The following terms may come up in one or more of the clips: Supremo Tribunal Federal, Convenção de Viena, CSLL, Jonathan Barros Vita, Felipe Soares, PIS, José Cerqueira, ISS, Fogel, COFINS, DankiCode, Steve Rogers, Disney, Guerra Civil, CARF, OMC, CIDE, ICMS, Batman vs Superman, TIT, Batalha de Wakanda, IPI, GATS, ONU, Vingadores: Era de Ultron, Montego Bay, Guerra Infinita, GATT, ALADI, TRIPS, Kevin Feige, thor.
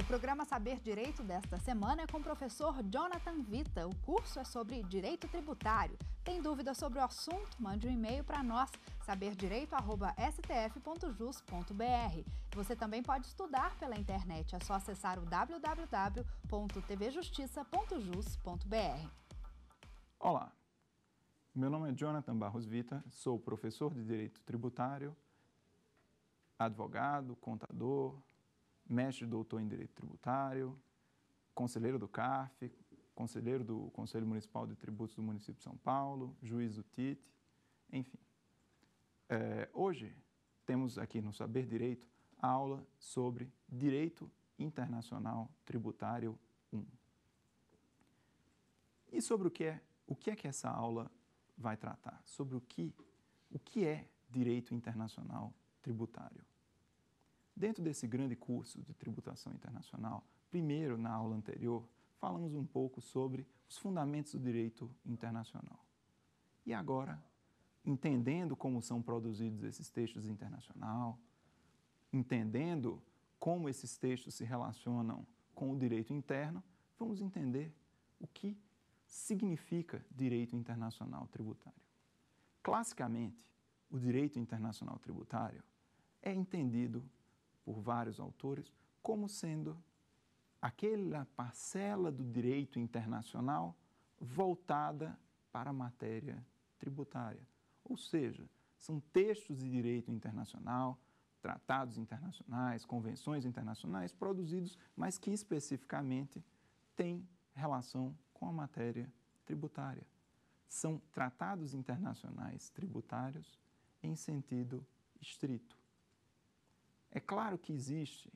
O programa Saber Direito desta semana é com o professor Jonathan Vita. O curso é sobre Direito Tributário. Tem dúvidas sobre o assunto? Mande um e-mail para nós, saberdireito@stf.jus.br. Você também pode estudar pela internet, é só acessar o www.tvjustiça.jus.br. Olá, meu nome é Jonathan Barros Vita, sou professor de Direito Tributário, advogado, contador, mestre doutor em Direito Tributário, conselheiro do CARF, conselheiro do Conselho Municipal de Tributos do município de São Paulo, juiz do TIT, enfim. Hoje temos aqui no Saber Direito a aula sobre Direito Internacional Tributário 1. E sobre o que é que essa aula vai tratar? Sobre o que é Direito Internacional Tributário. Dentro desse grande curso de tributação internacional, primeiro na aula anterior, falamos um pouco sobre os fundamentos do direito internacional. E agora, entendendo como são produzidos esses textos internacionais, entendendo como esses textos se relacionam com o direito interno, vamos entender o que significa direito internacional tributário. Classicamente, o direito internacional tributário é entendido por vários autores, como sendo aquela parcela do direito internacional voltada para a matéria tributária. Ou seja, são textos de direito internacional, tratados internacionais, convenções internacionais produzidos, mas que especificamente têm relação com a matéria tributária. São tratados internacionais tributários em sentido estrito. É claro que existe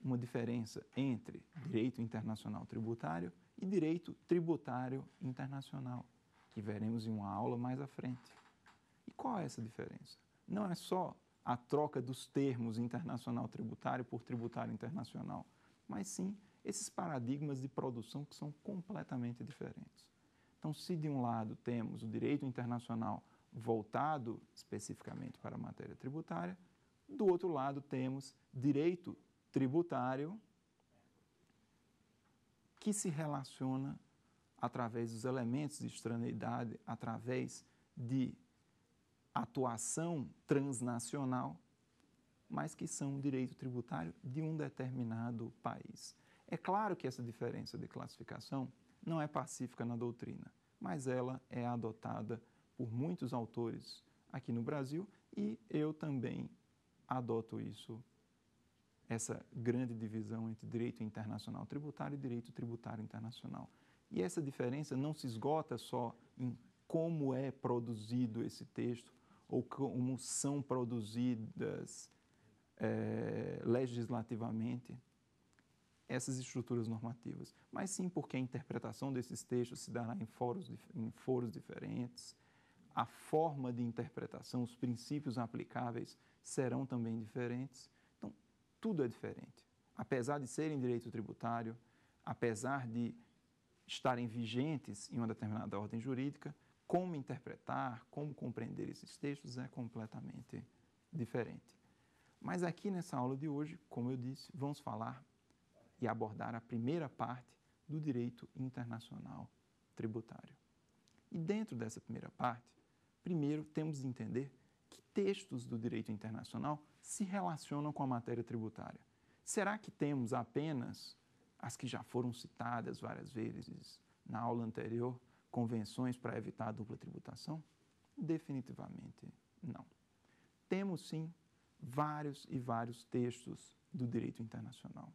uma diferença entre direito internacional tributário e direito tributário internacional, que veremos em uma aula mais à frente. E qual é essa diferença? Não é só a troca dos termos internacional tributário por tributário internacional, mas sim esses paradigmas de produção que são completamente diferentes. Então, se de um lado temos o direito internacional voltado especificamente para a matéria tributária, do outro lado, temos direito tributário que se relaciona através dos elementos de extraneidade, através de atuação transnacional, mas que são direito tributário de um determinado país. É claro que essa diferença de classificação não é pacífica na doutrina, mas ela é adotada por muitos autores aqui no Brasil e eu também adoto isso, essa grande divisão entre direito internacional tributário e direito tributário internacional. E essa diferença não se esgota só em como é produzido esse texto ou como são produzidas legislativamente essas estruturas normativas, mas sim porque a interpretação desses textos se dará em foros diferentes, a forma de interpretação, os princípios aplicáveis serão também diferentes. Então, tudo é diferente. Apesar de serem direito tributário, apesar de estarem vigentes em uma determinada ordem jurídica, como interpretar, como compreender esses textos é completamente diferente. Mas aqui nessa aula de hoje, como eu disse, vamos falar e abordar a primeira parte do direito internacional tributário. E dentro dessa primeira parte, primeiro temos de entender que textos do direito internacional se relacionam com a matéria tributária. Será que temos apenas as que já foram citadas várias vezes na aula anterior, convenções para evitar a dupla tributação? Definitivamente não. Temos, sim, vários e vários textos do direito internacional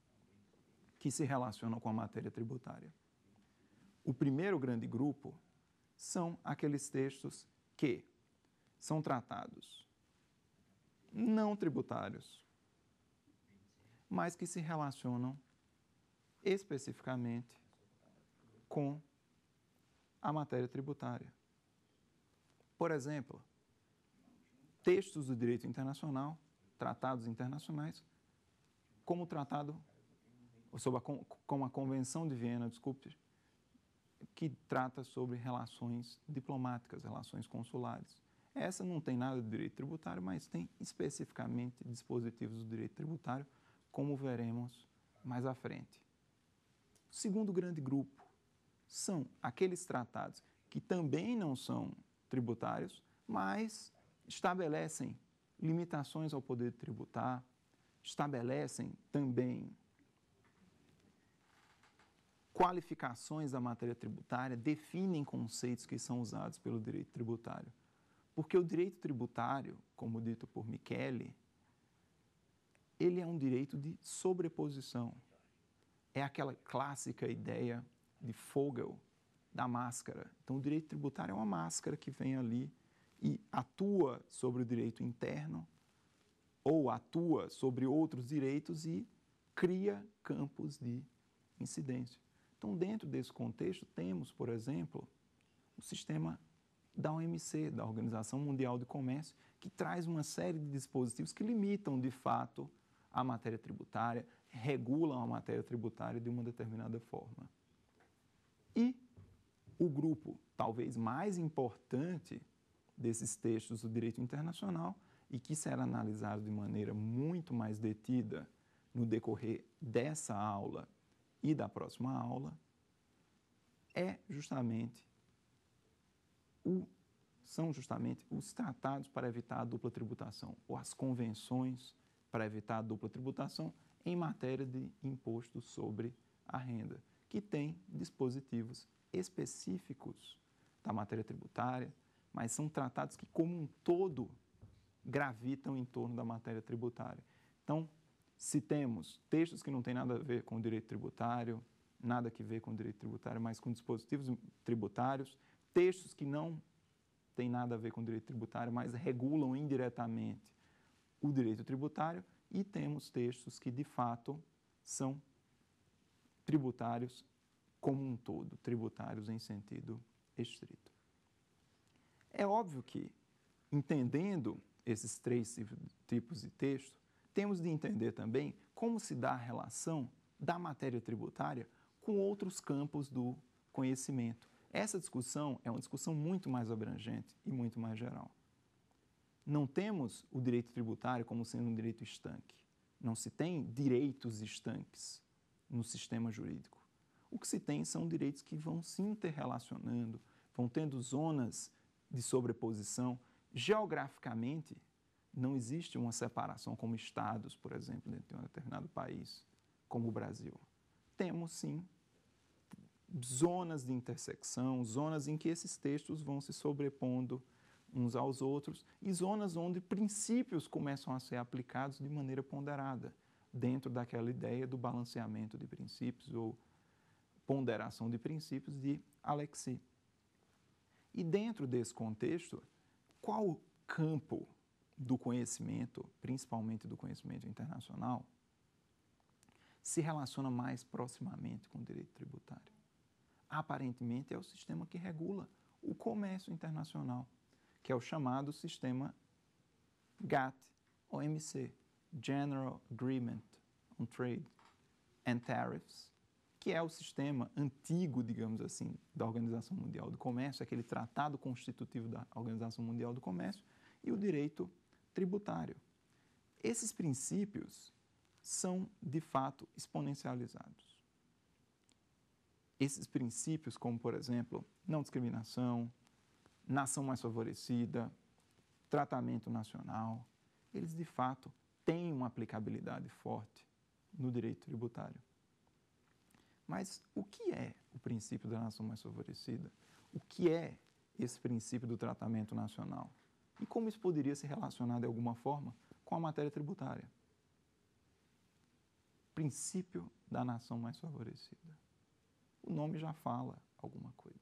que se relacionam com a matéria tributária. O primeiro grande grupo são aqueles textos que são tratados não tributários, mas que se relacionam especificamente com a matéria tributária. Por exemplo, textos do direito internacional, tratados internacionais, como o tratado, como a Convenção de Viena, desculpe, que trata sobre relações diplomáticas, relações consulares. Essa não tem nada de direito tributário, mas tem especificamente dispositivos do direito tributário, como veremos mais à frente. O segundo grande grupo são aqueles tratados que também não são tributários, mas estabelecem limitações ao poder de tributar, estabelecem também qualificações da matéria tributária, definem conceitos que são usados pelo direito tributário. Porque o direito tributário, como dito por Michele, ele é um direito de sobreposição. É aquela clássica ideia de Fogel, da máscara. Então, o direito tributário é uma máscara que vem ali e atua sobre o direito interno ou atua sobre outros direitos e cria campos de incidência. Então, dentro desse contexto, temos, por exemplo, o sistema da OMC, da Organização Mundial de Comércio, que traz uma série de dispositivos que limitam, de fato, a matéria tributária, regulam a matéria tributária de uma determinada forma. E o grupo, talvez, mais importante desses textos do direito internacional e que será analisado de maneira muito mais detida no decorrer dessa aula e da próxima aula, é justamente são justamente os tratados para evitar a dupla tributação, ou as convenções para evitar a dupla tributação em matéria de imposto sobre a renda, que tem dispositivos específicos da matéria tributária, mas são tratados que, como um todo, gravitam em torno da matéria tributária. Então, se temos textos que não têm nada a ver com o direito tributário, nada que ver com o direito tributário, mas com dispositivos tributários, textos que não têm nada a ver com o direito tributário, mas regulam indiretamente o direito tributário, e temos textos que, de fato, são tributários como um todo, tributários em sentido estrito. É óbvio que, entendendo esses três tipos de texto, temos de entender também como se dá a relação da matéria tributária com outros campos do conhecimento. Essa discussão é uma discussão muito mais abrangente e muito mais geral. Não temos o direito tributário como sendo um direito estanque. Não se tem direitos estanques no sistema jurídico. O que se tem são direitos que vão se interrelacionando, vão tendo zonas de sobreposição. Geograficamente, não existe uma separação como estados, por exemplo, dentro de um determinado país, como o Brasil. Temos, sim, zonas de intersecção, zonas em que esses textos vão se sobrepondo uns aos outros e zonas onde princípios começam a ser aplicados de maneira ponderada, dentro daquela ideia do balanceamento de princípios ou ponderação de princípios de Alexis. E dentro desse contexto, qual o campo do conhecimento, principalmente do conhecimento internacional, se relaciona mais proximamente com o direito tributário? Aparentemente, é o sistema que regula o comércio internacional, que é o chamado sistema GATT, OMC, General Agreement on Trade and Tariffs, que é o sistema antigo, digamos assim, da Organização Mundial do Comércio, aquele tratado constitutivo da Organização Mundial do Comércio, e o direito tributário. Esses princípios são, de fato, exponencializados. Esses princípios, como, por exemplo, não discriminação, nação mais favorecida, tratamento nacional, eles, de fato, têm uma aplicabilidade forte no direito tributário. Mas o que é o princípio da nação mais favorecida? O que é esse princípio do tratamento nacional? E como isso poderia se relacionar, de alguma forma, com a matéria tributária? Princípio da nação mais favorecida. O nome já fala alguma coisa.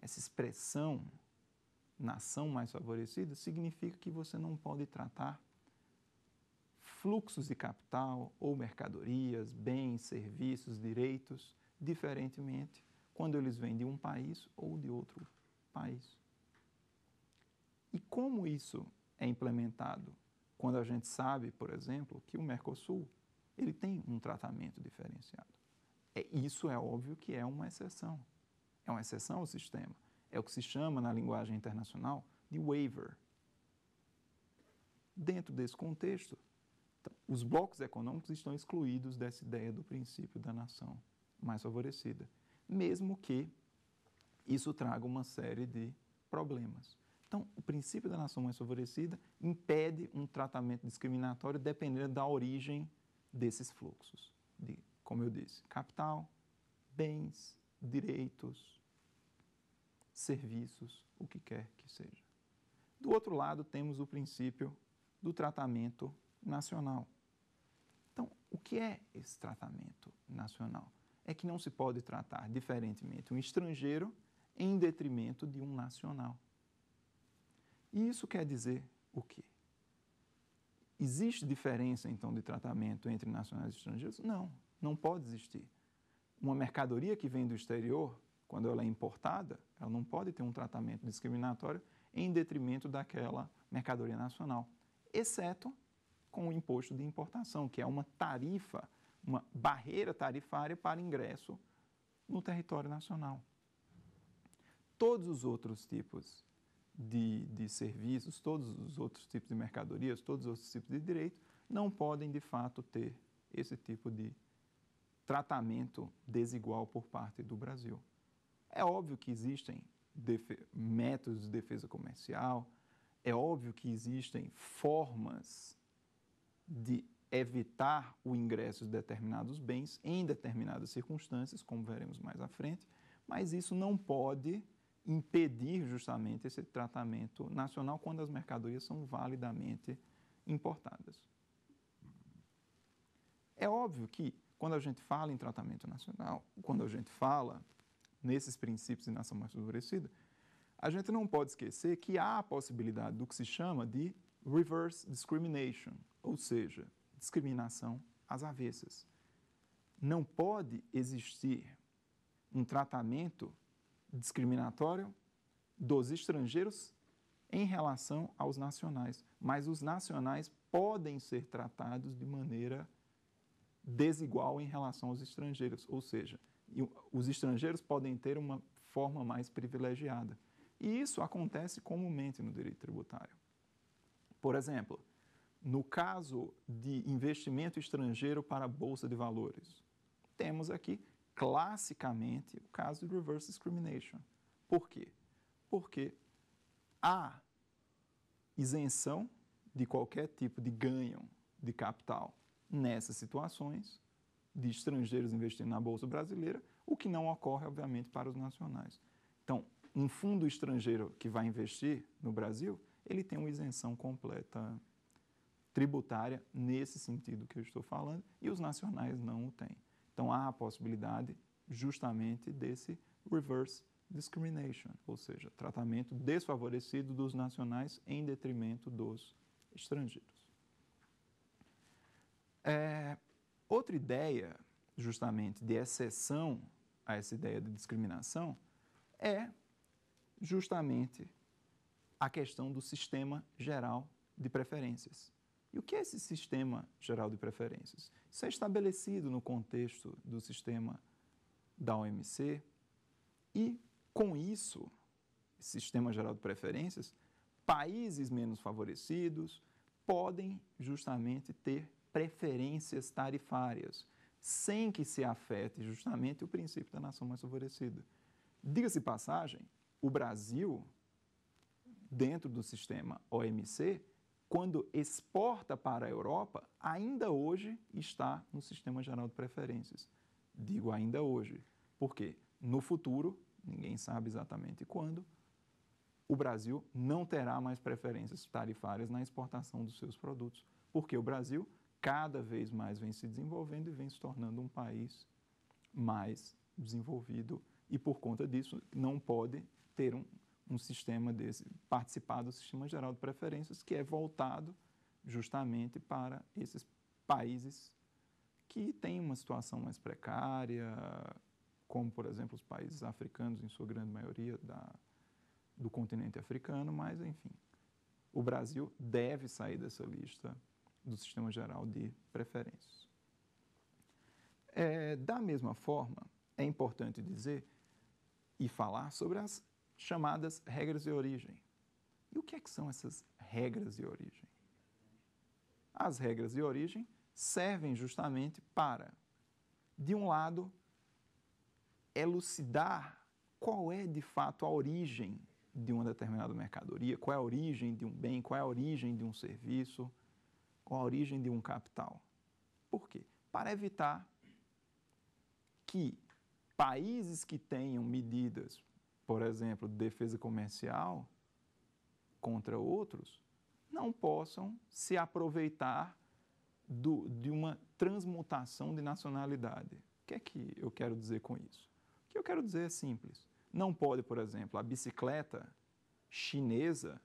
Essa expressão, nação mais favorecida, significa que você não pode tratar fluxos de capital ou mercadorias, bens, serviços, direitos, diferentemente quando eles vêm de um país ou de outro país. E como isso é implementado? Quando a gente sabe, por exemplo, que o Mercosul ele tem um tratamento diferenciado. Isso é óbvio que é uma exceção. É uma exceção ao sistema. É o que se chama, na linguagem internacional, de waiver. Dentro desse contexto, Os blocos econômicos estão excluídos dessa ideia do princípio da nação mais favorecida, mesmo que isso traga uma série de problemas. Então, o princípio da nação mais favorecida impede um tratamento discriminatório dependendo da origem desses fluxos, de, como eu disse, capital, bens, direitos, serviços, o que quer que seja. Do outro lado, temos o princípio do tratamento nacional. Então, o que é esse tratamento nacional? É que não se pode tratar diferentemente um estrangeiro em detrimento de um nacional. E isso quer dizer o quê? Existe diferença, então, de tratamento entre nacionais e estrangeiros? Não, não pode existir. Uma mercadoria que vem do exterior, quando ela é importada, ela não pode ter um tratamento discriminatório em detrimento daquela mercadoria nacional, exceto com o imposto de importação, que é uma tarifa, uma barreira tarifária para ingresso no território nacional. Todos os outros tipos de serviços, todos os outros tipos de mercadorias, todos os outros tipos de direito, não podem, de fato, ter esse tipo de tratamento desigual por parte do Brasil. É óbvio que existem métodos de defesa comercial, é óbvio que existem formas de evitar o ingresso de determinados bens em determinadas circunstâncias, como veremos mais à frente, mas isso não pode impedir justamente esse tratamento nacional quando as mercadorias são validamente importadas. É óbvio que, quando a gente fala em tratamento nacional, quando a gente fala nesses princípios de nação mais favorecida, a gente não pode esquecer que há a possibilidade do que se chama de reverse discrimination, ou seja, discriminação às avessas. Não pode existir um tratamento discriminatório dos estrangeiros em relação aos nacionais, mas os nacionais podem ser tratados de maneira desigual em relação aos estrangeiros, ou seja, os estrangeiros podem ter uma forma mais privilegiada. E isso acontece comumente no direito tributário. Por exemplo, no caso de investimento estrangeiro para a Bolsa de Valores, temos aqui, classicamente, o caso de reverse discrimination. Por quê? Porque há isenção de qualquer tipo de ganho de capital nessas situações de estrangeiros investindo na Bolsa Brasileira, o que não ocorre, obviamente, para os nacionais. Então, um fundo estrangeiro que vai investir no Brasil, ele tem uma isenção completa tributária nesse sentido que eu estou falando, e os nacionais não o têm. Então, há a possibilidade justamente desse reverse discrimination, ou seja, tratamento desfavorecido dos nacionais em detrimento dos estrangeiros. Outra ideia, justamente, de exceção a essa ideia de discriminação é justamente a questão do sistema geral de preferências. E o que é esse sistema geral de preferências? Isso é estabelecido no contexto do sistema da OMC e, com isso, sistema geral de preferências, países menos favorecidos podem justamente ter preferências tarifárias, sem que se afete justamente o princípio da nação mais favorecida. Diga-se passagem, o Brasil, dentro do sistema OMC, quando exporta para a Europa, ainda hoje está no sistema geral de preferências. Digo ainda hoje, porque no futuro, ninguém sabe exatamente quando, o Brasil não terá mais preferências tarifárias na exportação dos seus produtos, porque o Brasil cada vez mais vem se desenvolvendo e vem se tornando um país mais desenvolvido e, por conta disso, não pode ter um sistema desse, participar do sistema geral de preferências, que é voltado justamente para esses países que têm uma situação mais precária, como, por exemplo, os países africanos, em sua grande maioria do continente africano, mas, enfim, o Brasil deve sair dessa lista do sistema geral de preferências. Da mesma forma, é importante dizer e falar sobre as chamadas regras de origem. E o que é que são essas regras de origem? As regras de origem servem justamente para, de um lado, elucidar qual é, de fato, a origem de uma determinada mercadoria, qual é a origem de um bem, qual é a origem de um serviço, qual é a origem de um capital. Por quê? Para evitar que países que tenham medidas, por exemplo, de defesa comercial contra outros, não possam se aproveitar de uma transmutação de nacionalidade. O que é que eu quero dizer com isso? O que eu quero dizer é simples. Não pode, por exemplo, a bicicleta chinesa,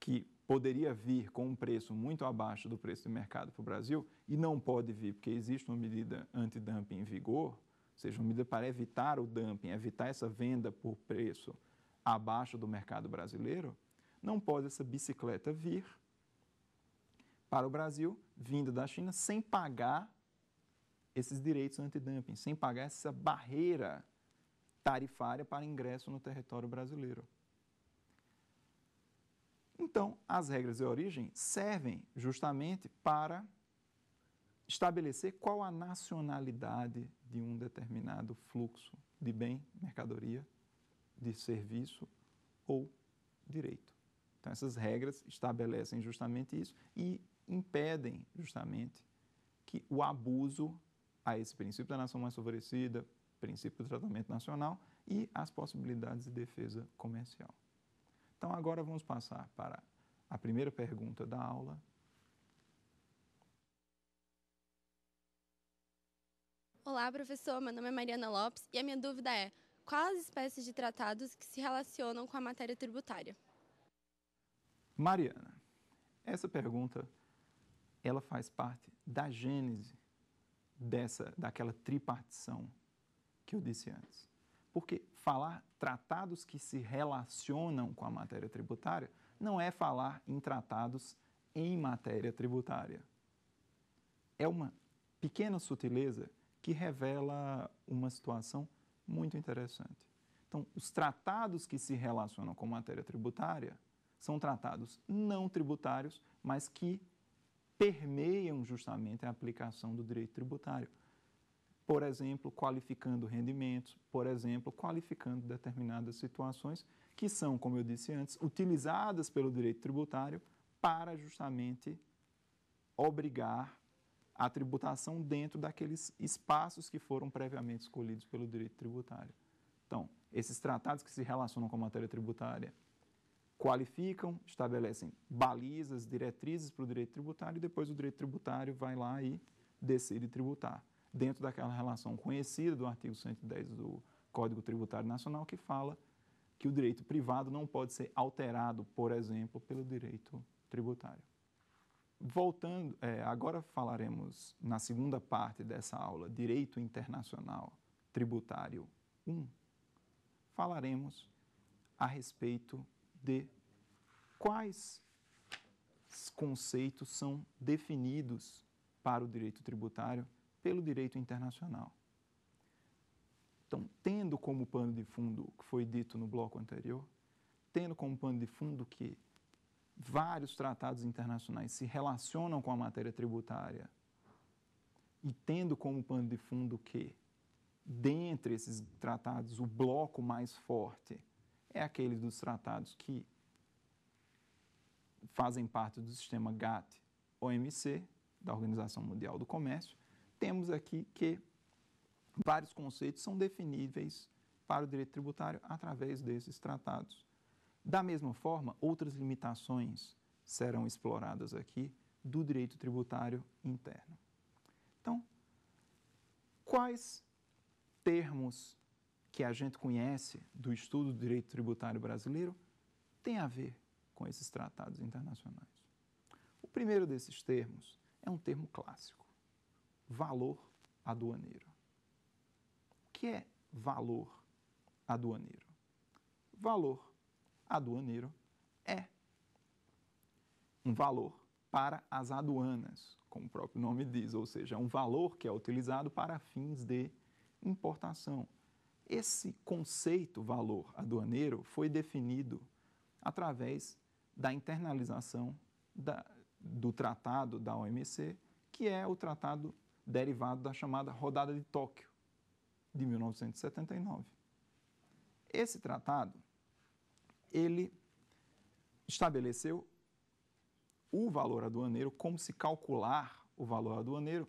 que poderia vir com um preço muito abaixo do preço de mercado para o Brasil, e não pode vir porque existe uma medida antidumping em vigor, ou seja, uma medida para evitar o dumping, evitar essa venda por preço abaixo do mercado brasileiro, não pode essa bicicleta vir para o Brasil, vinda da China, sem pagar esses direitos antidumping, sem pagar essa barreira tarifária para ingresso no território brasileiro. Então, as regras de origem servem justamente para estabelecer qual a nacionalidade de um determinado fluxo de bem, mercadoria, de serviço ou direito. Então, essas regras estabelecem justamente isso e impedem justamente que o abuso a esse princípio da nação mais favorecida, princípio do tratamento nacional e as possibilidades de defesa comercial. Então, agora vamos passar para a primeira pergunta da aula. Olá, professor. Meu nome é Mariana Lopes e a minha dúvida é: quais as espécies de tratados que se relacionam com a matéria tributária? Mariana, essa pergunta ela faz parte da gênese daquela tripartição que eu disse antes. Porque falar tratados que se relacionam com a matéria tributária não é falar em tratados em matéria tributária. É uma pequena sutileza que revela uma situação muito interessante. Então, os tratados que se relacionam com matéria tributária são tratados não tributários, mas que permeiam justamente a aplicação do direito tributário. Por exemplo, qualificando rendimentos, por exemplo, qualificando determinadas situações que são, como eu disse antes, utilizadas pelo direito tributário para justamente obrigar a tributação dentro daqueles espaços que foram previamente escolhidos pelo direito tributário. Então, esses tratados que se relacionam com a matéria tributária qualificam, estabelecem balizas, diretrizes para o direito tributário e depois o direito tributário vai lá e decide tributar, dentro daquela relação conhecida do artigo 110 do Código Tributário Nacional, que fala que o direito privado não pode ser alterado, por exemplo, pelo direito tributário. Voltando, agora falaremos na segunda parte dessa aula, Direito Internacional Tributário 1, falaremos a respeito de quais conceitos são definidos para o direito tributário pelo direito internacional. Então, tendo como pano de fundo o que foi dito no bloco anterior, tendo como pano de fundo que vários tratados internacionais se relacionam com a matéria tributária e tendo como pano de fundo que, dentre esses tratados, o bloco mais forte é aquele dos tratados que fazem parte do sistema GATT, OMC, da Organização Mundial do Comércio, temos aqui que vários conceitos são definíveis para o direito tributário através desses tratados. Da mesma forma, outras limitações serão exploradas aqui do direito tributário interno. Então, quais termos que a gente conhece do estudo do direito tributário brasileiro tem a ver com esses tratados internacionais? O primeiro desses termos é um termo clássico, valor aduaneiro. O que é valor aduaneiro? Valor aduaneiro é um valor para as aduanas, como o próprio nome diz, ou seja, é um valor que é utilizado para fins de importação. Esse conceito, valor aduaneiro, foi definido através da internalização do tratado da OMC, que é o tratado derivado da chamada Rodada de Tóquio, de 1979. Esse tratado, ele estabeleceu o valor aduaneiro, como se calcular o valor aduaneiro,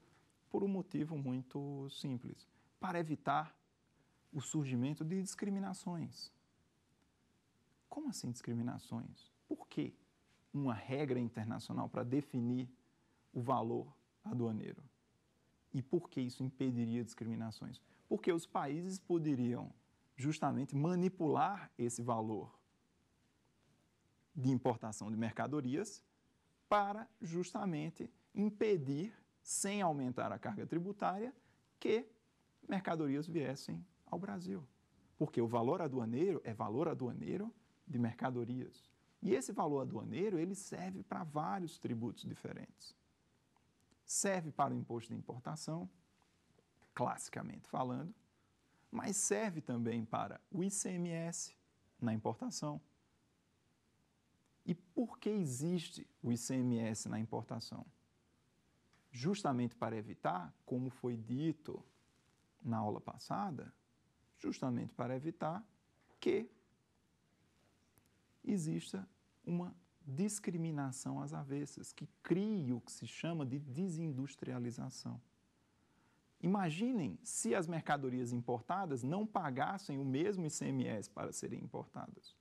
por um motivo muito simples, para evitar o surgimento de discriminações. Como assim discriminações? Por que uma regra internacional para definir o valor aduaneiro? E por que isso impediria discriminações? Porque os países poderiam justamente manipular esse valor de importação de mercadorias para justamente impedir, sem aumentar a carga tributária, que mercadorias viessem ao Brasil. Porque o valor aduaneiro é valor aduaneiro de mercadorias. E esse valor aduaneiro, ele serve para vários tributos diferentes. Serve para o imposto de importação, classicamente falando, mas serve também para o ICMS na importação. E por que existe o ICMS na importação? Justamente para evitar, como foi dito na aula passada, justamente para evitar que exista uma discriminação às avessas, que crie o que se chama de desindustrialização. Imaginem se as mercadorias importadas não pagassem o mesmo ICMS para serem importadas.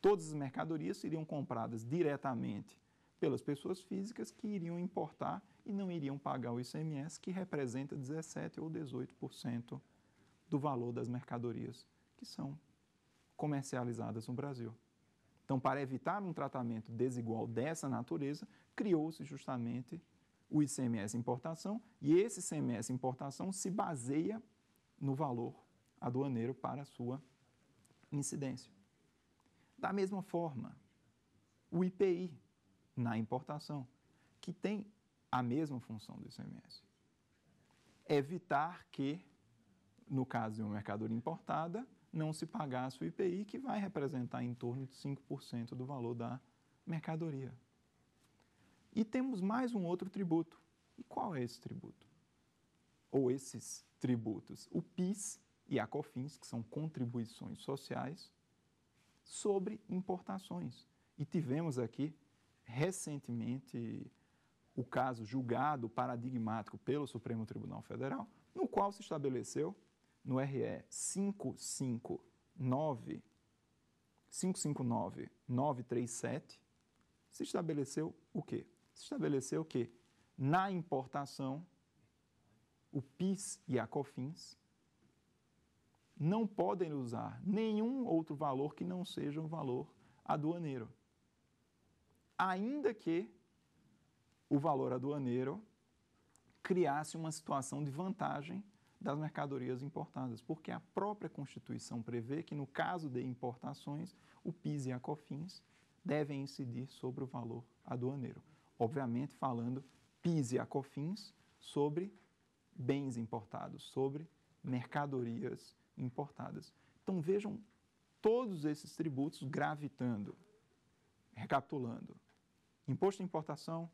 Todas as mercadorias seriam compradas diretamente pelas pessoas físicas que iriam importar e não iriam pagar o ICMS, que representa 17% ou 18% do valor das mercadorias que são comercializadas no Brasil. Então, para evitar um tratamento desigual dessa natureza, criou-se justamente o ICMS importação, e esse ICMS importação se baseia no valor aduaneiro para a sua incidência. Da mesma forma, o IPI na importação, que tem a mesma função do ICMS. Evitar que, no caso de uma mercadoria importada, não se pagasse o IPI, que vai representar em torno de 5% do valor da mercadoria. E temos mais um outro tributo. E qual é esse tributo? Ou esses tributos? O PIS e a COFINS, que são contribuições sociais sobre importações. E tivemos aqui, recentemente, o caso julgado paradigmático pelo Supremo Tribunal Federal, no qual se estabeleceu no RE 559937, se estabeleceu o quê? Se estabeleceu que, na importação, o PIS e a COFINS não podem usar nenhum outro valor que não seja um valor aduaneiro. Ainda que o valor aduaneiro criasse uma situação de vantagem das mercadorias importadas, porque a própria Constituição prevê que, no caso de importações, o PIS e a COFINS devem incidir sobre o valor aduaneiro. Obviamente, falando PIS e a COFINS sobre bens importados, sobre mercadorias importadas. Então, vejam todos esses tributos gravitando, recapitulando: imposto de importação,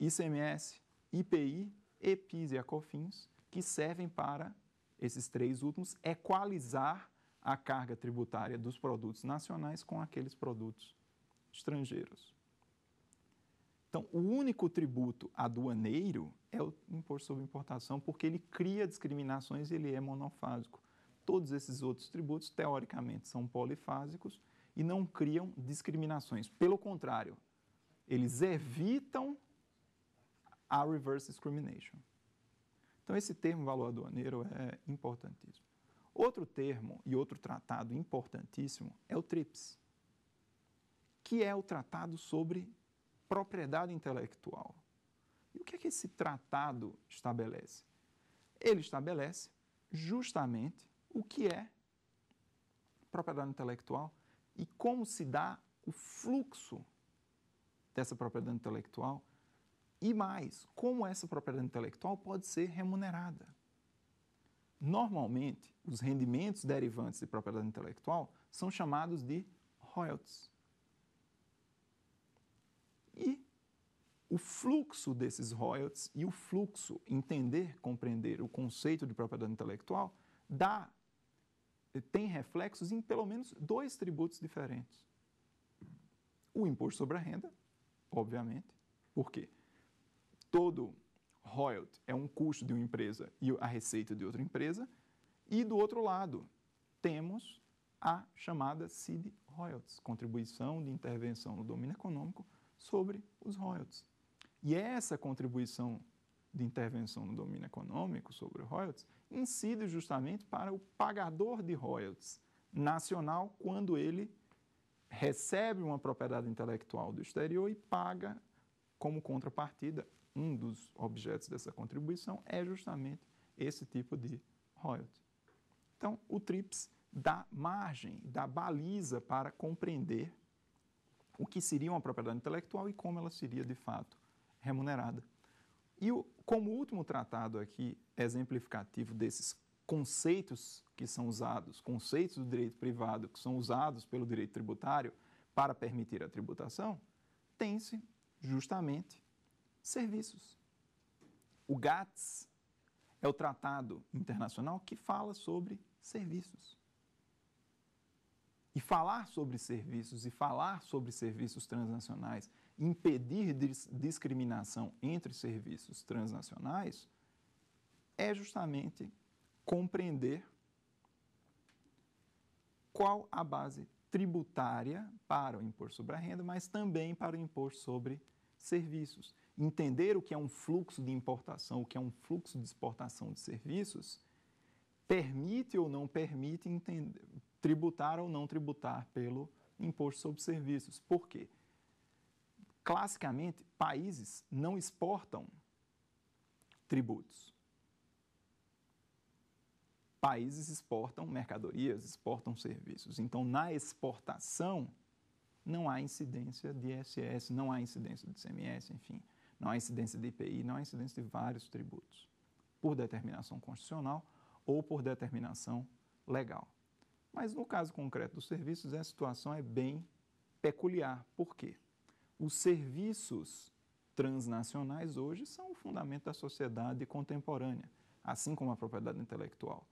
ICMS, IPI, e PIS e a COFINS, que servem para, esses três últimos, equalizar a carga tributária dos produtos nacionais com aqueles produtos estrangeiros. Então, o único tributo aduaneiro é o imposto sobre importação, porque ele cria discriminações e ele é monofásico. Todos esses outros tributos, teoricamente, são polifásicos e não criam discriminações. Pelo contrário, eles evitam a reverse discrimination. Então, esse termo valor aduaneiro é importantíssimo. Outro termo e outro tratado importantíssimo é o TRIPS, que é o tratado sobre propriedade intelectual. E o que é que esse tratado estabelece? Ele estabelece justamente o que é propriedade intelectual e como se dá o fluxo dessa propriedade intelectual. E mais, como essa propriedade intelectual pode ser remunerada. Normalmente, os rendimentos derivantes de propriedade intelectual são chamados de royalties. E o fluxo desses royalties e o fluxo, entender, compreender o conceito de propriedade intelectual, tem reflexos em pelo menos dois tributos diferentes. O imposto sobre a renda, obviamente, porque todo royalty é um custo de uma empresa e a receita de outra empresa, e do outro lado temos a chamada CIDE royalties, contribuição de intervenção no domínio econômico sobre os royalties. E essa contribuição de intervenção no domínio econômico sobre royalties incide justamente para o pagador de royalties nacional quando ele recebe uma propriedade intelectual do exterior e paga como contrapartida. Um dos objetos dessa contribuição é justamente esse tipo de royalty. Então, o TRIPS dá margem, dá baliza para compreender o que seria uma propriedade intelectual e como ela seria, de fato, remunerada. E como último tratado aqui, exemplificativo desses conceitos que são usados, conceitos do direito privado que são usados pelo direito tributário para permitir a tributação, tem-se justamente serviços. O GATS é o tratado internacional que fala sobre serviços. E falar sobre serviços, e falar sobre serviços transnacionais, impedir discriminação entre serviços transnacionais, é justamente compreender qual a base tributária para o imposto sobre a renda, mas também para o imposto sobre serviços. Entender o que é um fluxo de importação, o que é um fluxo de exportação de serviços, permite ou não permite entender, tributar ou não tributar pelo imposto sobre serviços. Por quê? Classicamente, países não exportam tributos. Países exportam mercadorias, exportam serviços. Então, na exportação, não há incidência de ISS, não há incidência de ICMS, enfim, não há incidência de IPI, não há incidência de vários tributos, por determinação constitucional ou por determinação legal. Mas no caso concreto dos serviços, a situação é bem peculiar. Por quê? Os serviços transnacionais hoje são o fundamento da sociedade contemporânea, assim como a propriedade intelectual.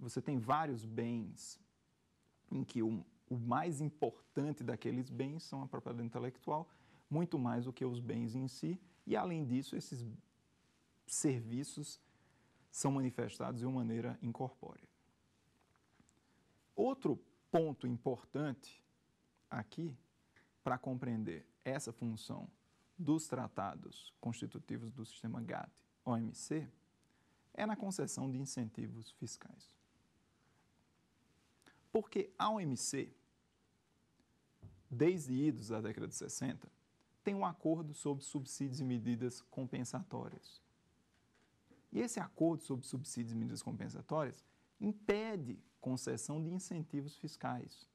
Você tem vários bens em que o mais importante daqueles bens são a propriedade intelectual, muito mais do que os bens em si, e além disso, esses serviços são manifestados de uma maneira incorpórea. Outro ponto importante aqui para compreender essa função dos tratados constitutivos do sistema GATT, OMC, é na concessão de incentivos fiscais. Porque a OMC, desde idos da década de 60, tem um acordo sobre subsídios e medidas compensatórias. E esse acordo sobre subsídios e medidas compensatórias impede concessão de incentivos fiscais.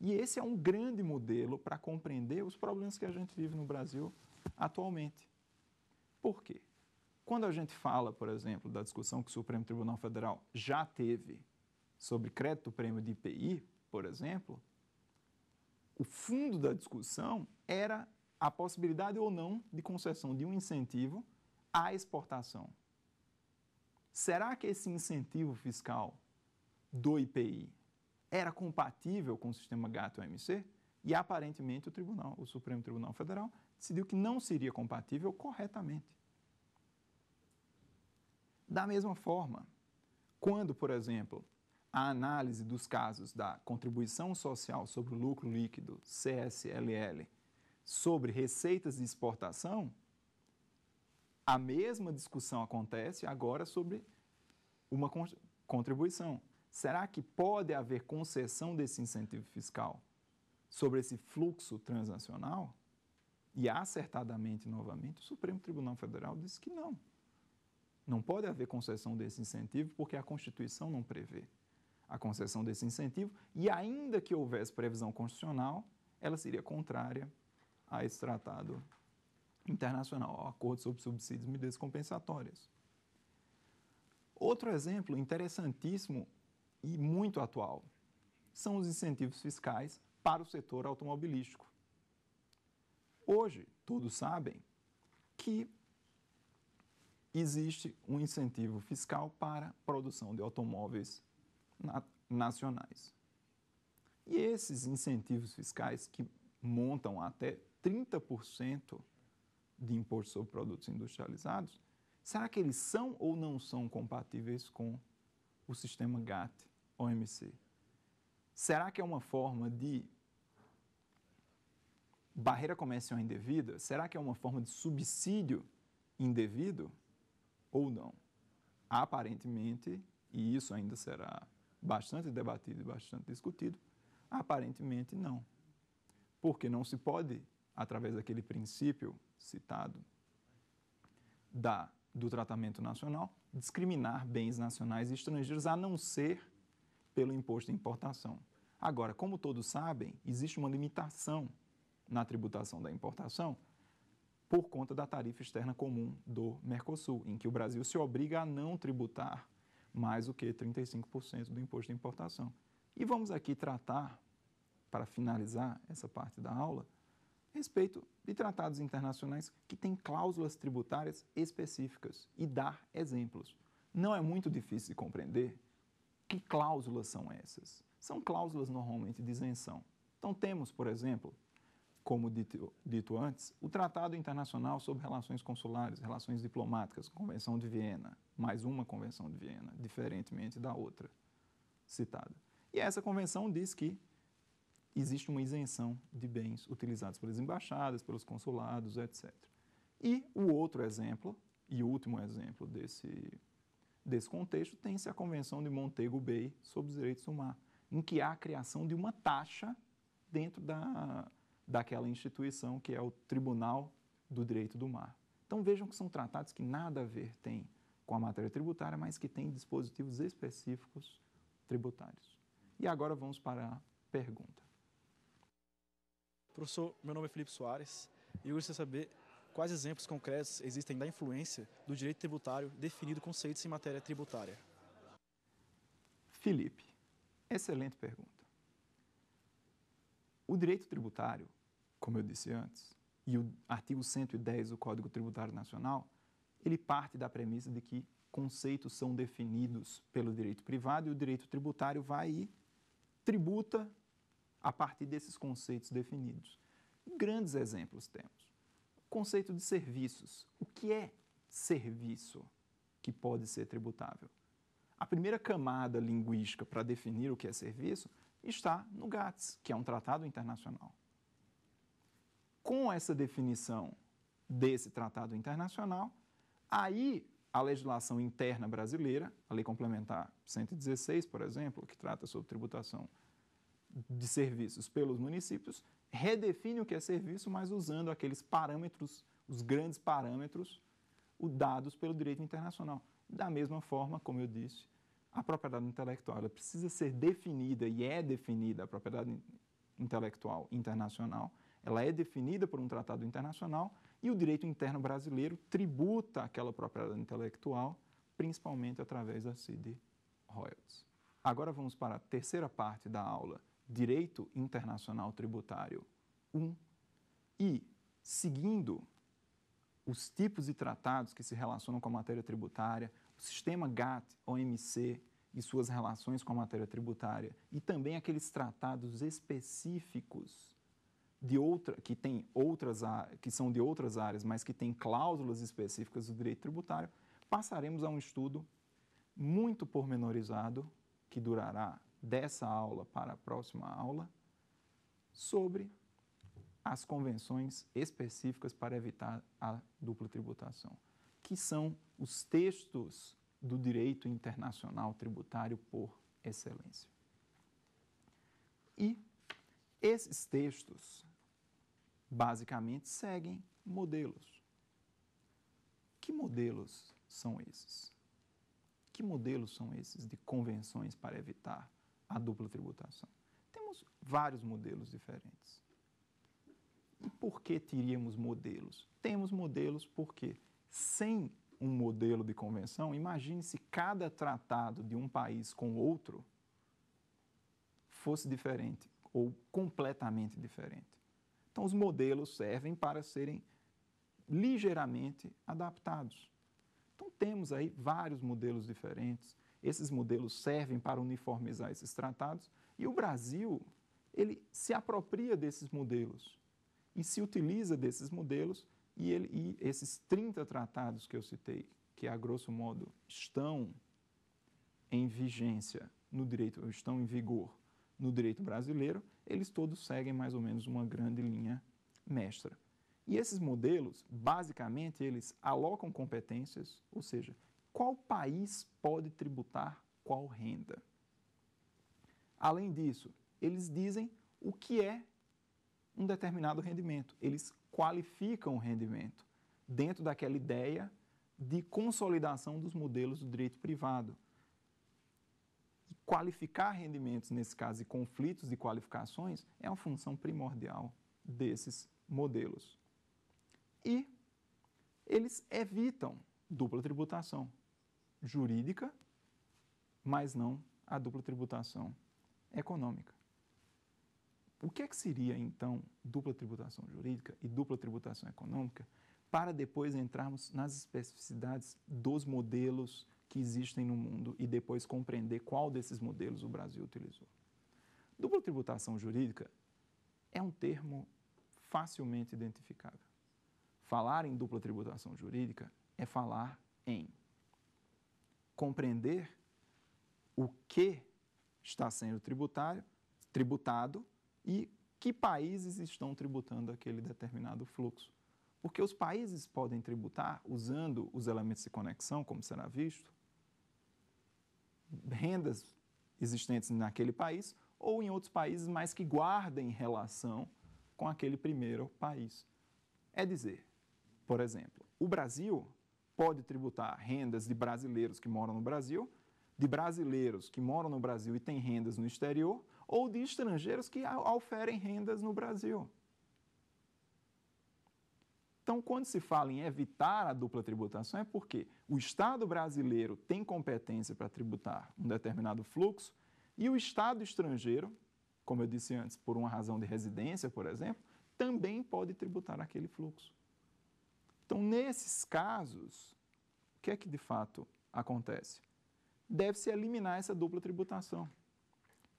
E esse é um grande modelo para compreender os problemas que a gente vive no Brasil atualmente. Por quê? Quando a gente fala, por exemplo, da discussão que o Supremo Tribunal Federal já teve sobre crédito-prêmio de IPI, por exemplo, o fundo da discussão era a possibilidade ou não de concessão de um incentivo à exportação. Será que esse incentivo fiscal do IPI era compatível com o sistema GATT-OMC? E, aparentemente, o Supremo Tribunal Federal decidiu que não seria compatível corretamente. Da mesma forma, quando, por exemplo, a análise dos casos da contribuição social sobre o lucro líquido, CSLL, sobre receitas de exportação, a mesma discussão acontece agora sobre uma contribuição. Será que pode haver concessão desse incentivo fiscal sobre esse fluxo transnacional? E acertadamente, novamente, o Supremo Tribunal Federal disse que não. Não pode haver concessão desse incentivo porque a Constituição não prevê a concessão desse incentivo e, ainda que houvesse previsão constitucional, ela seria contrária a esse tratado internacional, ao acordo sobre subsídios e medidas compensatórias. Outro exemplo interessantíssimo e muito atual são os incentivos fiscais para o setor automobilístico. Hoje, todos sabem que existe um incentivo fiscal para a produção de automóveis nacionais. E esses incentivos fiscais, que montam até 30% de imposto sobre produtos industrializados, será que eles são ou não são compatíveis com o sistema GATT, OMC? Será que é uma forma de barreira comercial indevida? Será que é uma forma de subsídio indevido ou não? Aparentemente, e isso ainda será bastante debatido e bastante discutido, aparentemente não. Porque não se pode, através daquele princípio citado do tratamento nacional, discriminar bens nacionais e estrangeiros, a não ser pelo imposto de importação. Agora, como todos sabem, existe uma limitação na tributação da importação por conta da tarifa externa comum do Mercosul, em que o Brasil se obriga a não tributar mais do que 35% do imposto de importação. E vamos aqui tratar, para finalizar essa parte da aula, a respeito de tratados internacionais que têm cláusulas tributárias específicas e dar exemplos. Não é muito difícil de compreender que cláusulas são essas. São cláusulas normalmente de isenção. Então temos, por exemplo, como dito antes, o Tratado Internacional sobre Relações Consulares, Relações Diplomáticas, Convenção de Viena, mais uma Convenção de Viena, diferentemente da outra citada. E essa convenção diz que existe uma isenção de bens utilizados pelas embaixadas, pelos consulados, etc. E o outro exemplo, e último exemplo desse contexto, tem-se a Convenção de Montego Bay sobre os Direitos do Mar, em que há a criação de uma taxa dentro daquela instituição que é o Tribunal do Direito do Mar. Então vejam que são tratados que nada a ver têm com a matéria tributária, mas que têm dispositivos específicos tributários. E agora vamos para a pergunta. Professor, meu nome é Felipe Soares e eu gostaria de saber quais exemplos concretos existem da influência do direito tributário definido conceitos em matéria tributária. Felipe, excelente pergunta. O direito tributário, como eu disse antes, e o artigo 110 do Código Tributário Nacional, ele parte da premissa de que conceitos são definidos pelo direito privado e o direito tributário vai e tributa a partir desses conceitos definidos. Grandes exemplos temos. O conceito de serviços. O que é serviço que pode ser tributável? A primeira camada linguística para definir o que é serviço está no GATS, que é um tratado internacional. Com essa definição desse tratado internacional, aí a legislação interna brasileira, a Lei Complementar 116, por exemplo, que trata sobre tributação de serviços pelos municípios, redefine o que é serviço, mas usando aqueles parâmetros, os grandes parâmetros, dados pelo direito internacional. Da mesma forma, como eu disse, a propriedade intelectual ela precisa ser definida e é definida, a propriedade intelectual internacional, ela é definida por um tratado internacional e o direito interno brasileiro tributa aquela propriedade intelectual, principalmente através da CIDE royalties. Agora vamos para a terceira parte da aula, Direito Internacional Tributário 1. E, seguindo os tipos de tratados que se relacionam com a matéria tributária, o sistema GATT, OMC e suas relações com a matéria tributária, e também aqueles tratados específicos que são de outras áreas, mas que têm cláusulas específicas do direito tributário, passaremos a um estudo muito pormenorizado, que durará dessa aula para a próxima aula, sobre as convenções específicas para evitar a dupla tributação, que são os textos do direito internacional tributário por excelência. E esses textos, basicamente, seguem modelos. Que modelos são esses? Que modelos são esses de convenções para evitar a dupla tributação? Temos vários modelos diferentes. E por que teríamos modelos? Temos modelos porque, sem um modelo de convenção, imagine se cada tratado de um país com outro fosse diferente ou completamente diferente. Então, os modelos servem para serem ligeiramente adaptados. Então, temos aí vários modelos diferentes. Esses modelos servem para uniformizar esses tratados e o Brasil, ele se apropria desses modelos e se utiliza desses modelos e esses 30 tratados que eu citei, que a grosso modo estão em vigência no direito, estão em vigor no direito brasileiro, eles todos seguem mais ou menos uma grande linha mestra. E esses modelos, basicamente, eles alocam competências, ou seja, qual país pode tributar qual renda. Além disso, eles dizem o que é um determinado rendimento, eles qualificam o rendimento dentro daquela ideia de consolidação dos modelos do direito privado. E qualificar rendimentos, nesse caso, e conflitos de qualificações, é uma função primordial desses modelos. E eles evitam dupla tributação jurídica, mas não a dupla tributação econômica. O que é que seria, então, dupla tributação jurídica e dupla tributação econômica para depois entrarmos nas especificidades dos modelos que existem no mundo e depois compreender qual desses modelos o Brasil utilizou? Dupla tributação jurídica é um termo facilmente identificável. Falar em dupla tributação jurídica é falar em compreender o que está sendo tributado e que países estão tributando aquele determinado fluxo. Porque os países podem tributar, usando os elementos de conexão, como será visto, rendas existentes naquele país ou em outros países, mas que guardem relação com aquele primeiro país. É dizer, por exemplo, o Brasil pode tributar rendas de brasileiros que moram no Brasil, de brasileiros que moram no Brasil e têm rendas no exterior, ou de estrangeiros que oferem rendas no Brasil. Então, quando se fala em evitar a dupla tributação, é porque o Estado brasileiro tem competência para tributar um determinado fluxo e o Estado estrangeiro, como eu disse antes, por uma razão de residência, por exemplo, também pode tributar aquele fluxo. Então, nesses casos, o que é que de fato acontece? Deve-se eliminar essa dupla tributação.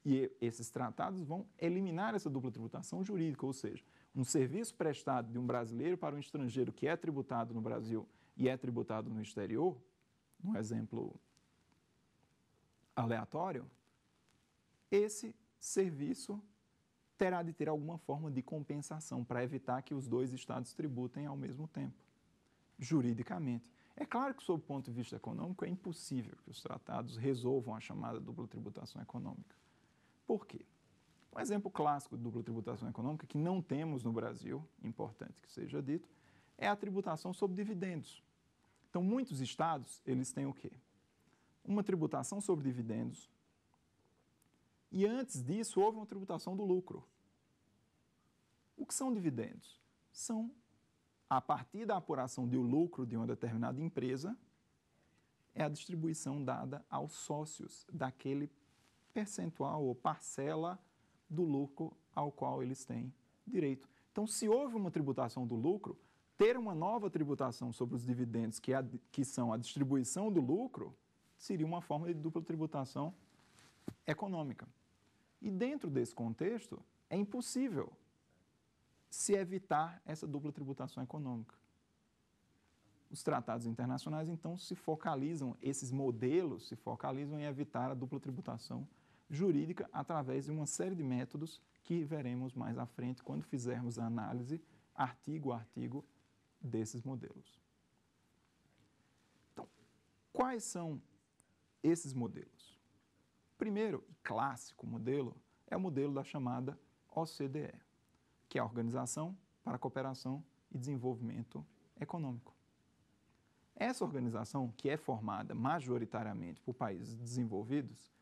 E esses tratados vão eliminar essa dupla tributação jurídica, ou seja, um serviço prestado de um brasileiro para um estrangeiro que é tributado no Brasil e é tributado no exterior, num exemplo aleatório, esse serviço terá de ter alguma forma de compensação para evitar que os dois estados tributem ao mesmo tempo, juridicamente. É claro que, sob o ponto de vista econômico, é impossível que os tratados resolvam a chamada dupla tributação econômica. Por quê? Um exemplo clássico de dupla tributação econômica, que não temos no Brasil, importante que seja dito, é a tributação sobre dividendos. Então, muitos estados, eles têm o quê? Uma tributação sobre dividendos e, antes disso, houve uma tributação do lucro. O que são dividendos? São, a partir da apuração do lucro de uma determinada empresa, é a distribuição dada aos sócios daquele percentual ou parcela do lucro ao qual eles têm direito. Então, se houve uma tributação do lucro, ter uma nova tributação sobre os dividendos, que são a distribuição do lucro, seria uma forma de dupla tributação econômica. E dentro desse contexto, é impossível se evitar essa dupla tributação econômica. Os tratados internacionais, então, se focalizam, esses modelos se focalizam em evitar a dupla tributação jurídica através de uma série de métodos que veremos mais à frente quando fizermos a análise artigo a artigo desses modelos. Então, quais são esses modelos? O primeiro e clássico modelo é o modelo da chamada OCDE, que é a Organização para a Cooperação e Desenvolvimento Econômico. Essa organização, que é formada majoritariamente por países desenvolvidos,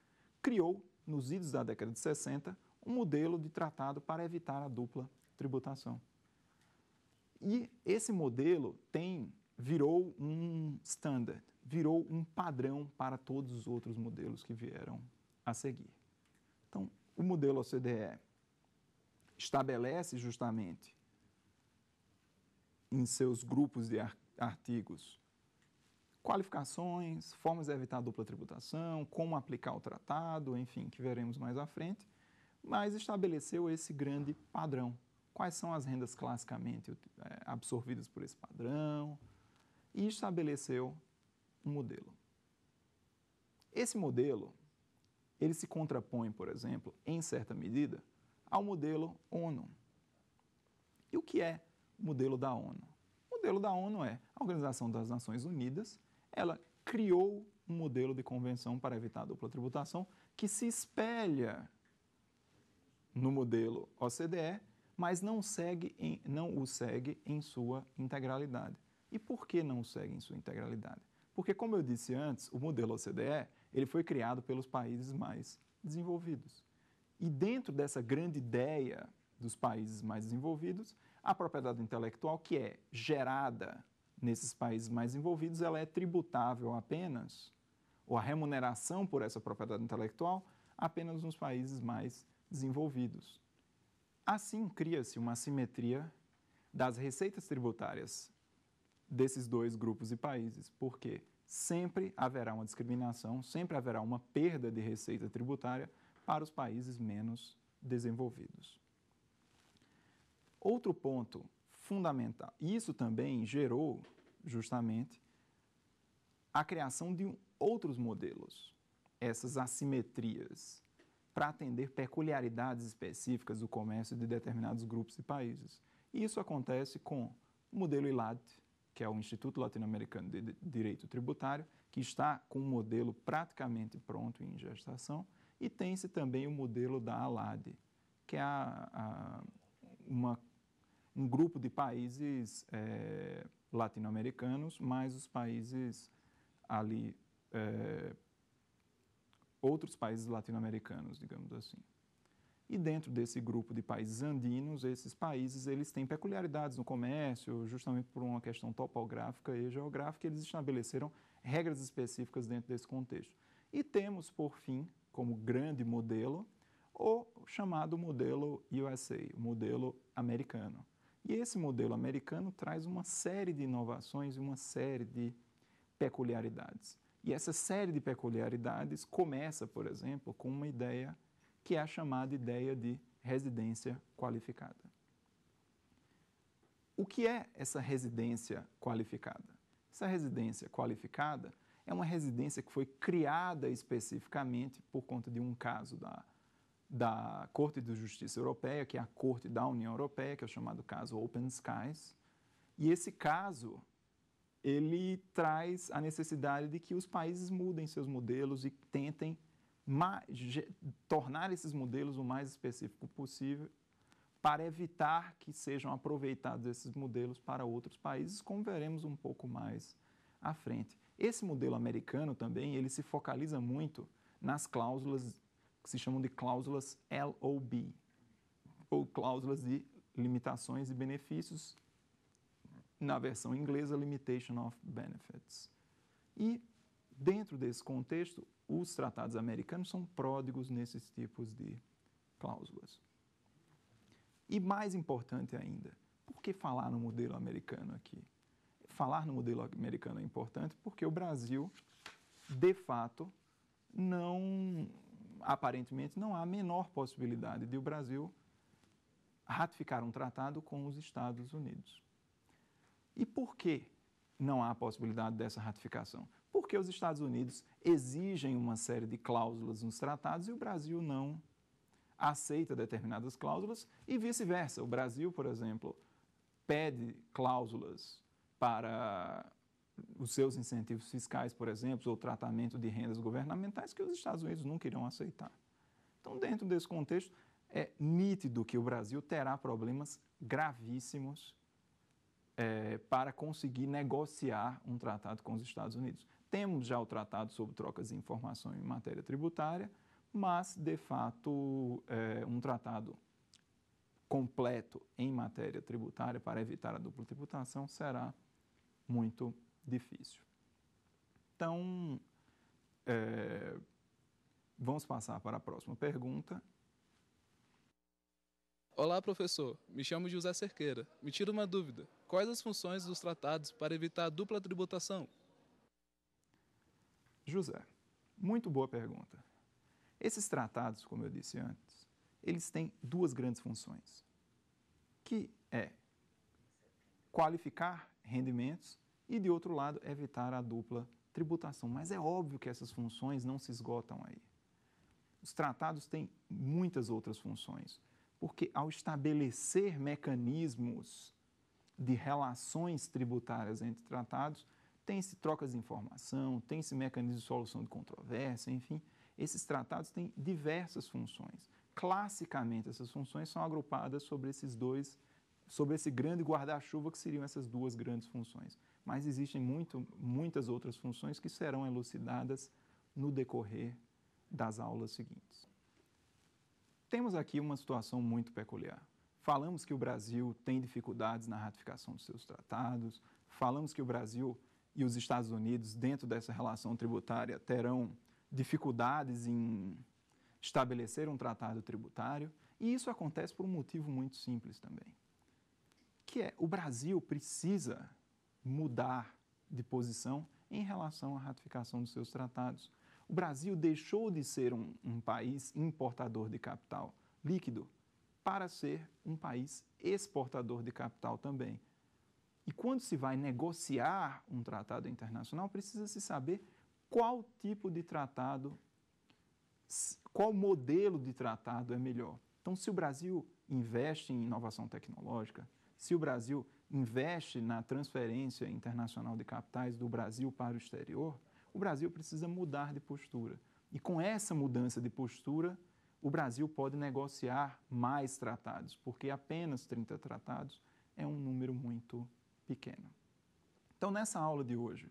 criou, nos idos da década de 60, um modelo de tratado para evitar a dupla tributação. E esse modelo virou um standard, virou um padrão para todos os outros modelos que vieram a seguir. Então, o modelo OCDE estabelece justamente em seus grupos de artigos qualificações, formas de evitar a dupla tributação, como aplicar o tratado, enfim, que veremos mais à frente, mas estabeleceu esse grande padrão. Quais são as rendas classicamente absorvidas por esse padrão e estabeleceu um modelo. Esse modelo, ele se contrapõe, por exemplo, em certa medida, ao modelo ONU. E o que é o modelo da ONU? O modelo da ONU é a Organização das Nações Unidas, ela criou um modelo de convenção para evitar a dupla tributação que se espelha no modelo OCDE, mas não o segue em sua integralidade. E por que não o segue em sua integralidade? Porque, como eu disse antes, o modelo OCDE ele foi criado pelos países mais desenvolvidos. E dentro dessa grande ideia dos países mais desenvolvidos, a propriedade intelectual que é gerada nesses países mais desenvolvidos, ela é tributável apenas, ou a remuneração por essa propriedade intelectual, apenas nos países mais desenvolvidos. Assim, cria-se uma assimetria das receitas tributárias desses dois grupos de países, porque sempre haverá uma discriminação, sempre haverá uma perda de receita tributária para os países menos desenvolvidos. Outro ponto fundamental, isso também gerou justamente a criação de outros modelos, essas assimetrias, para atender peculiaridades específicas do comércio de determinados grupos de países. E isso acontece com o modelo ILAT, que é o Instituto Latino-Americano de Direito Tributário, que está com um modelo praticamente pronto em gestação, e tem-se também o modelo da ALADI, que é um grupo de países latino-americanos, mais os países ali... outros países latino-americanos, digamos assim. E dentro desse grupo de países andinos, esses países eles têm peculiaridades no comércio, justamente por uma questão topográfica e geográfica, eles estabeleceram regras específicas dentro desse contexto. E temos, por fim, como grande modelo, o chamado modelo USA, o modelo americano. E esse modelo americano traz uma série de inovações e uma série de peculiaridades. E essa série de peculiaridades começa, por exemplo, com uma ideia que é a chamada ideia de residência qualificada. O que é essa residência qualificada? Essa residência qualificada é uma residência que foi criada especificamente por conta de um caso da Corte de Justiça Europeia, que é a Corte da União Europeia, que é o chamado caso Open Skies. E esse caso... ele traz a necessidade de que os países mudem seus modelos e tentem tornar esses modelos o mais específico possível para evitar que sejam aproveitados esses modelos para outros países, como veremos um pouco mais à frente. Esse modelo americano também, ele se focaliza muito nas cláusulas que se chamam de cláusulas LOB, ou cláusulas de limitações e benefícios, na versão inglesa, Limitation of Benefits. E, dentro desse contexto, os tratados americanos são pródigos nesses tipos de cláusulas. E, mais importante ainda, por que falar no modelo americano aqui? Falar no modelo americano é importante porque o Brasil, de fato, aparentemente, não há a menor possibilidade de o Brasil ratificar um tratado com os Estados Unidos. E por que não há a possibilidade dessa ratificação? Porque os Estados Unidos exigem uma série de cláusulas nos tratados e o Brasil não aceita determinadas cláusulas e vice-versa. O Brasil, por exemplo, pede cláusulas para os seus incentivos fiscais, por exemplo, ou tratamento de rendas governamentais que os Estados Unidos nunca irão aceitar. Então, dentro desse contexto, é nítido que o Brasil terá problemas gravíssimos para conseguir negociar um tratado com os Estados Unidos. Temos já o tratado sobre trocas de informação em matéria tributária, mas, de fato, um tratado completo em matéria tributária para evitar a dupla tributação será muito difícil. Então, vamos passar para a próxima pergunta. Olá, professor. Me chamo José Cerqueira. Me tira uma dúvida. Quais as funções dos tratados para evitar a dupla tributação? José, muito boa pergunta. Esses tratados, como eu disse antes, eles têm duas grandes funções, que é qualificar rendimentos e, de outro lado, evitar a dupla tributação. Mas é óbvio que essas funções não se esgotam aí. Os tratados têm muitas outras funções, porque ao estabelecer mecanismos de relações tributárias entre tratados, tem-se trocas de informação, tem-se mecanismos de solução de controvérsia, enfim, esses tratados têm diversas funções. Classicamente, essas funções são agrupadas sobre esses dois, sobre esse grande guarda-chuva que seriam essas duas grandes funções. Mas existem muitas outras funções que serão elucidadas no decorrer das aulas seguintes. Temos aqui uma situação muito peculiar. Falamos que o Brasil tem dificuldades na ratificação dos seus tratados, falamos que o Brasil e os Estados Unidos, dentro dessa relação tributária, terão dificuldades em estabelecer um tratado tributário, e isso acontece por um motivo muito simples também, que é o Brasil precisa mudar de posição em relação à ratificação dos seus tratados. O Brasil deixou de ser um país importador de capital líquido para ser um país exportador de capital também. E quando se vai negociar um tratado internacional, precisa-se saber qual tipo de tratado, qual modelo de tratado é melhor. Então, se o Brasil investe em inovação tecnológica, se o Brasil investe na transferência internacional de capitais do Brasil para o exterior, o Brasil precisa mudar de postura. E com essa mudança de postura, o Brasil pode negociar mais tratados, porque apenas 30 tratados é um número muito pequeno. Então, nessa aula de hoje,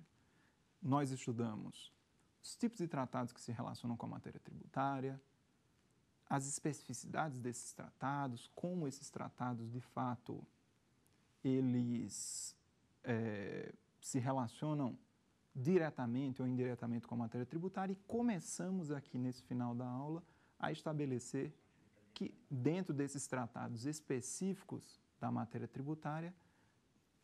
nós estudamos os tipos de tratados que se relacionam com a matéria tributária, as especificidades desses tratados, como esses tratados, de fato, eles se relacionam diretamente ou indiretamente com a matéria tributária, e começamos aqui nesse final da aula a estabelecer que dentro desses tratados específicos da matéria tributária,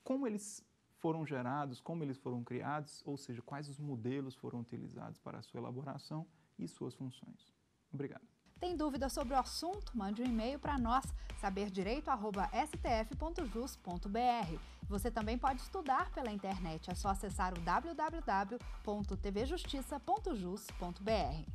como eles foram gerados, como eles foram criados, ou seja, quais os modelos foram utilizados para a sua elaboração e suas funções. Obrigado. Tem dúvida sobre o assunto? Mande um e-mail para nós, saberdireito@stf.jus.br. Você também pode estudar pela internet, é só acessar o www.tvjustiça.jus.br.